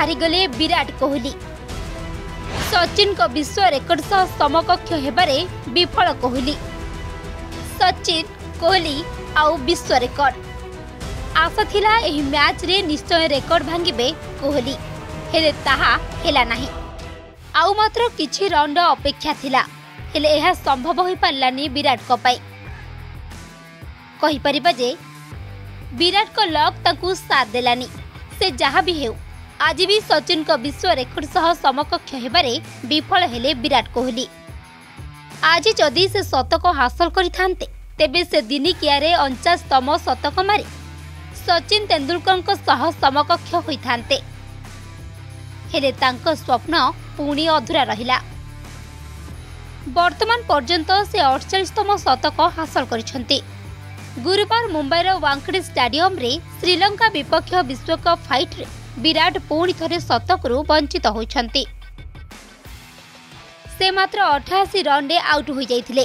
हारिगले विराट कोहली। सचिन को विश्व रेकर्ड समकक्ष हेबारे विफल कोहली। सचिन कोहली आउ विश्व रेकर्ड। आशा थिला एही मैच रे निश्चय रेकर्ड भांगिबे कोहली, हेले ताहा हेला नाही। आउ मात्र किछि राउंड अपेक्षा थिला, हेले एहा संभव होई पाल्लानी विराट को पाई। कहि परिबा जे विराट को लक ताकू साथ देलानी। से जहाँ भी हेउ आज भी सचिन को विश्व रेकर्ड सह समकक्ष हेबारे विफल हेले विराट कोहली। आज जदि से शतक हासिल करिथान्ते तेबे से दिनिकियारे 49तम शतक मारी सचिन तेंदुलकरଙ୍କ सह समकक्ष होइथान्ते, हेले तांक स्वप्न पुणी अधूरा रहिला। वर्तमान पर्यंत से 48तम शतक हासिल करिसन्ते। गुरुवार मुंबईर वांखेड़े स्टाडियम रे श्रीलंका विपक्ष विश्वकप फाइट रे विराट पुणी थरे शतकरू वंचित होइछन्ते। से मात्र 88 रन रे आउट होई जाइथिले।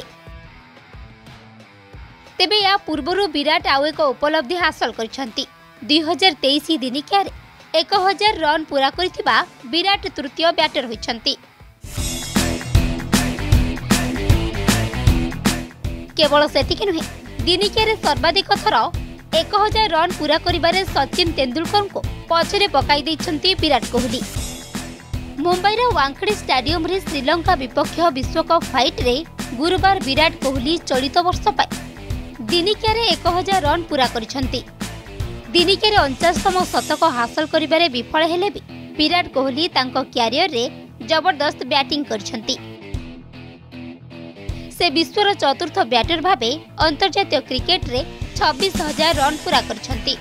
तेबे या पूर्वरु विराट आउ एक उपलब्धि हासिल करिसन्ती। 2023 दिनिकियारे 1000 रन पूरा करिथिबा विराट तृतीय बैटर होइछन्ती। केवल सेतिके नुहे दिनिकियारे सर्वाधिक थर 1000 रन पूरा करिबारे सचिन तेंदुलकर को पछरे पकाई दैछन्ती विराट कोहली। मुंबईर वांखेड़े स्टाडियम रे श्रीलंका विपक्ष विश्वकप फाइट रे गुरुवार विराट कोहली चलित वर्ष पाए दिनिकियारे 1000 रन पूरा करिसन्ती। दिनिकियारे 49तम शतक हासिल करिबारे विफल हेले भी विराट कोहली तांको क्यारियर रे जबरदस्त बैटिंग करिसन्ती। से विश्वर चतुर्थ बैटर भाबे अंतर्जातीय क्रिकेट रे 26000 रन पूरा करिसन्ती।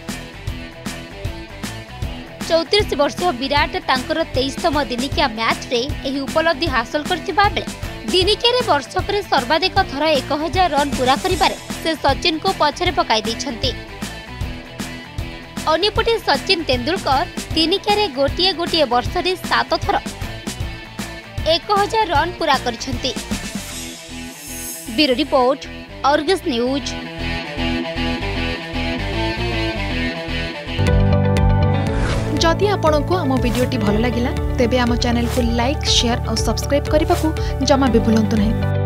34 वर्षीय विराट तांकर 23तम दिनिकिया मैच रे एही उपलब्धि हासिल करथिबा बेले दिनिकियारे वर्षक रे सर्वाधिक थर 1000 रन पूरा करिबारे से सचिन को पछरे पकाई दैछन्ती। अन्यपटे सचिन तेंदुलकर दिनिकियारे गोटिए गोटिए वर्ष रे 7 थर 1000 रन पूरा करिसन्ती। Bureau report, Argus news. जदि आपंक आम भिडियोटी भल लगा तेब आम चैनल को लाइक, शेयर और सब्सक्राइब करने को जमा भी भूलु नहीं।